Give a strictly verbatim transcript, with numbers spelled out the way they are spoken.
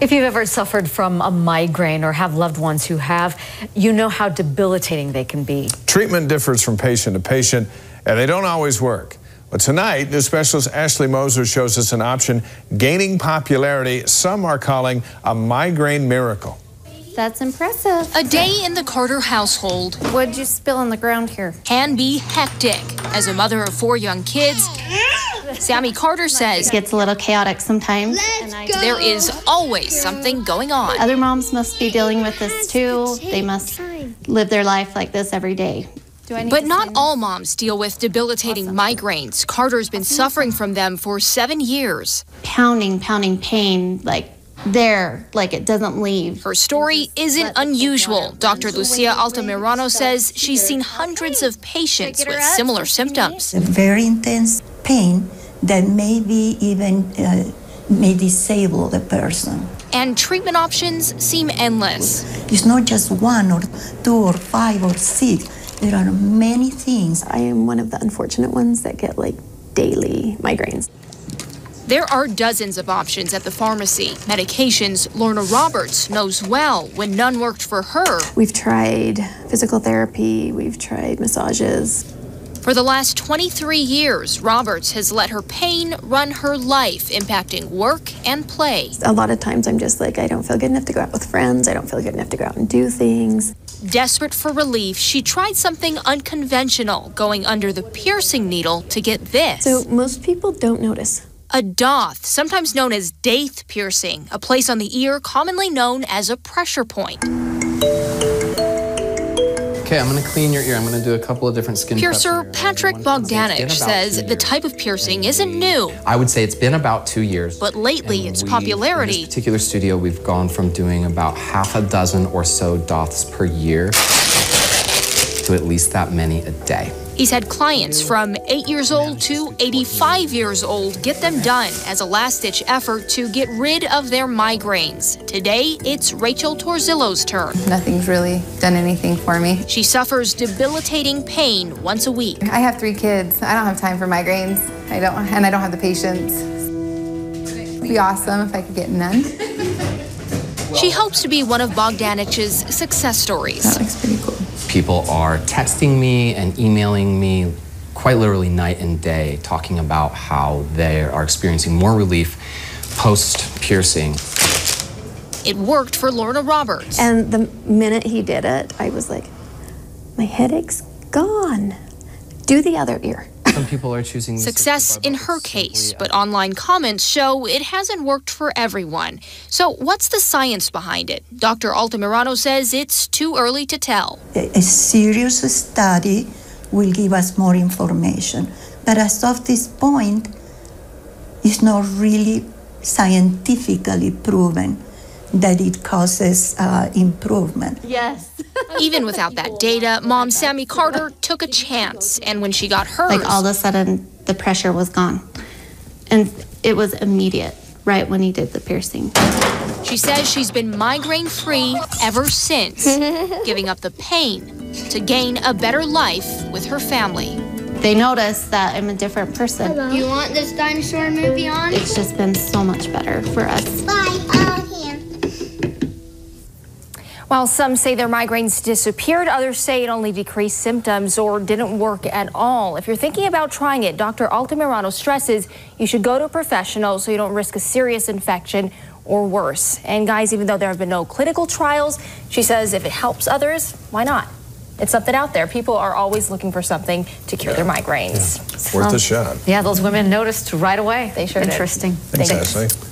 If you've ever suffered from a migraine or have loved ones who have, you know how debilitating they can be. Treatment differs from patient to patient, and they don't always work. But tonight, new specialist Ashley Moser shows us an option gaining popularity some are calling a migraine miracle. That's impressive. A day in the Carter household. What'd you spill on the ground here? Can be hectic. As a mother of four young kids, Sammy Carter says it gets a little chaotic sometimes. And I, there is always something going on. Other moms must be dealing with this too. They must live their life like this every day. But not all moms deal with debilitating awesome. migraines. Carter's been suffering from them for seven years. Pounding, pounding pain, like there, like it doesn't leave. Her story isn't unusual. Doctor Lucia Altamirano says she's seen hundreds of patients with similar symptoms. A very intense pain that maybe even uh, may disable the person. And treatment options seem endless. It's not just one or two or five or six. There are many things. I am one of the unfortunate ones that get like daily migraines. There are dozens of options at the pharmacy. Medications Lorna Roberts knows well when none worked for her. We've tried physical therapy, we've tried massages. For the last twenty-three years, Roberts has let her pain run her life, impacting work and play. A lot of times I'm just like, I don't feel good enough to go out with friends. I don't feel good enough to go out and do things. Desperate for relief, she tried something unconventional, going under the piercing needle to get this. So most people don't notice. A Daith, sometimes known as Daith piercing, a place on the ear commonly known as a pressure point. Okay, I'm going to clean your ear. I'm going to do a couple of different skin preps. Piercer Patrick Bogdanich says the type of piercing isn't new. I would say it's been about two years. But lately, its popularity. In this particular studio, we've gone from doing about half a dozen or so Daiths per year to at least that many a day. He's had clients from eight years old to eighty-five years old get them done as a last-ditch effort to get rid of their migraines. Today, it's Rachel Torzillo's turn. Nothing's really done anything for me. She suffers debilitating pain once a week. I have three kids. I don't have time for migraines. I don't, and I don't have the patience. It'd be awesome if I could get none. She hopes to be one of Bogdanich's success stories. That looks pretty cool. People are texting me and emailing me quite literally night and day, talking about how they are experiencing more relief post-piercing. It worked for Lorna Roberts. And the minute he did it, I was like, my headache's gone. Do the other ear. Some people are choosing success in her case, but online comments show it hasn't worked for everyone. So what's the science behind it? Doctor Altamirano says it's too early to tell. A serious study will give us more information, but as of this point, it's not really scientifically proven that it causes uh, improvement. Yes. Even without that data, Mom Sammy Carter took a chance, and when she got hers... Like, all of a sudden, the pressure was gone. And it was immediate, right when he did the piercing. She says she's been migraine-free ever since, giving up the pain to gain a better life with her family. They notice that I'm a different person. Hello. You want this dinosaur movie on? It's just been so much better for us. Bye. Um, While some say their migraines disappeared, others say it only decreased symptoms or didn't work at all. If you're thinking about trying it, Doctor Altamirano stresses you should go to a professional so you don't risk a serious infection or worse. And guys, even though there have been no clinical trials, she says if it helps others, why not? It's something out there. People are always looking for something to cure yeah. their migraines. Yeah. Worth um, a shot. Yeah, those women noticed right away. They sure Interesting. did. Interesting. Thanks, Ashley.